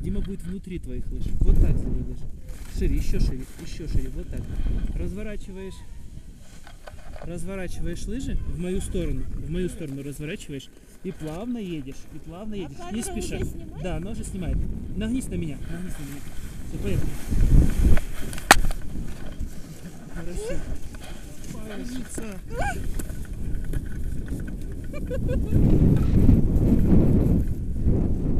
Дима будет внутри твоих лыж. Вот так делаешь. Шире, еще шире, вот так. Разворачиваешь лыжи в мою сторону разворачиваешь и плавно едешь, а не спеша. Да, она уже снимает. Нагнись на меня, Все, поехали. Хорошо. Палится.